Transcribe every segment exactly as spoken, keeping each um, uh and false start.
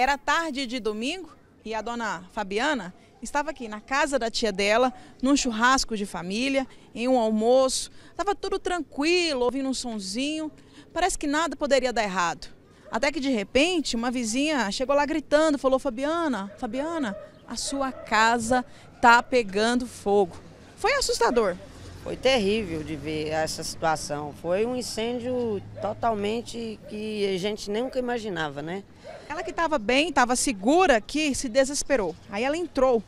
Era tarde de domingo e a dona Fabiana estava aqui na casa da tia dela, num churrasco de família, em um almoço. Estava tudo tranquilo, ouvindo um sonzinho. Parece que nada poderia dar errado. Até que de repente uma vizinha chegou lá gritando, falou: Fabiana, Fabiana, a sua casa tá pegando fogo. Foi assustador. Foi terrível de ver essa situação. Foi um incêndio totalmente que a gente nunca imaginava, né? Ela que estava bem, estava segura aqui, se desesperou. Aí ela entrou.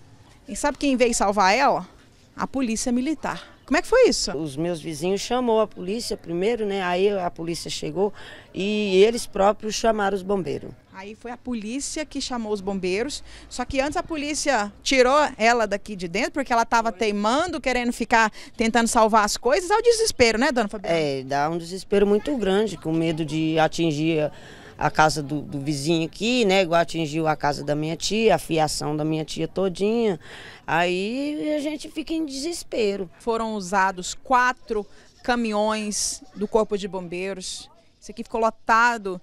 E sabe quem veio salvar ela? A polícia militar. Como é que foi isso? Os meus vizinhos chamou a polícia primeiro, né? Aí a polícia chegou e eles próprios chamaram os bombeiros. Aí foi a polícia que chamou os bombeiros, só que antes a polícia tirou ela daqui de dentro, porque ela estava teimando, querendo ficar, tentando salvar as coisas. É o desespero, né, dona Fabiana? É, dá um desespero muito grande, com medo de atingir a casa do, do vizinho aqui, né, igual atingiu a casa da minha tia, a fiação da minha tia todinha. Aí a gente fica em desespero. Foram usados quatro caminhões do Corpo de Bombeiros. Isso aqui ficou lotado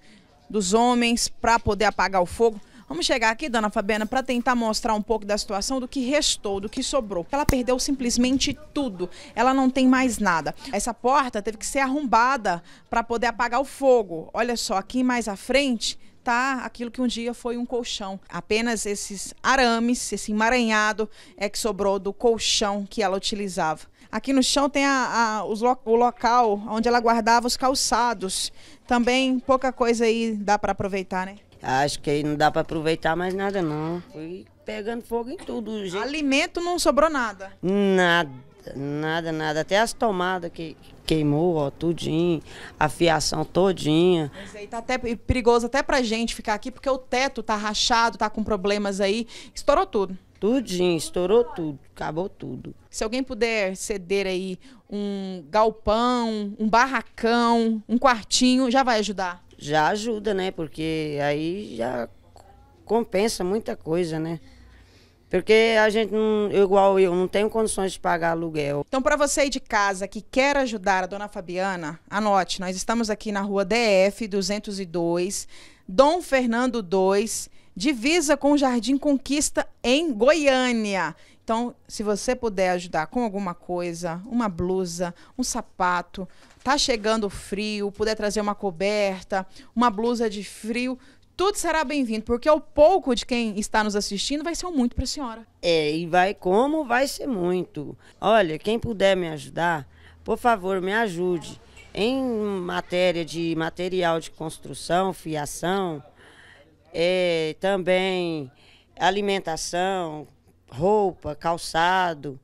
dos homens para poder apagar o fogo. Vamos chegar aqui, dona Fabiana, para tentar mostrar um pouco da situação, do que restou, do que sobrou. Ela perdeu simplesmente tudo, ela não tem mais nada. Essa porta teve que ser arrombada para poder apagar o fogo. Olha só, aqui mais à frente está aquilo que um dia foi um colchão. Apenas esses arames, esse emaranhado é que sobrou do colchão que ela utilizava. Aqui no chão tem a, a, os lo, o local onde ela guardava os calçados. Também pouca coisa aí dá para aproveitar, né? Acho que aí não dá para aproveitar mais nada, não. Foi pegando fogo em tudo. Gente. Alimento não sobrou nada? Nada, nada, nada. Até as tomadas que queimou, ó, tudinho, a fiação todinha. Mas aí tá até perigoso até pra gente ficar aqui, porque o teto tá rachado, tá com problemas aí. Estourou tudo. Tudinho, estourou tudo, acabou tudo. Se alguém puder ceder aí um galpão, um barracão, um quartinho, já vai ajudar? Já ajuda, né? Porque aí já compensa muita coisa, né? Porque a gente, não, igual eu, não tenho condições de pagar aluguel. Então, para você aí de casa que quer ajudar a dona Fabiana, anote, nós estamos aqui na rua D F duzentos e dois, Dom Fernando dois, divisa com o Jardim Conquista, em Goiânia. Então, se você puder ajudar com alguma coisa, uma blusa, um sapato, tá chegando frio, puder trazer uma coberta, uma blusa de frio, tudo será bem-vindo, porque o pouco de quem está nos assistindo vai ser um muito para a senhora. É, e vai como vai ser muito. Olha, quem puder me ajudar, por favor, me ajude. Em matéria de material de construção, fiação, é, também alimentação, roupa, calçado,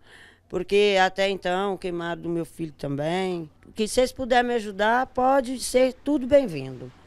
porque até então queimaram do meu filho também. Que vocês puderem me ajudar, pode ser tudo bem-vindo.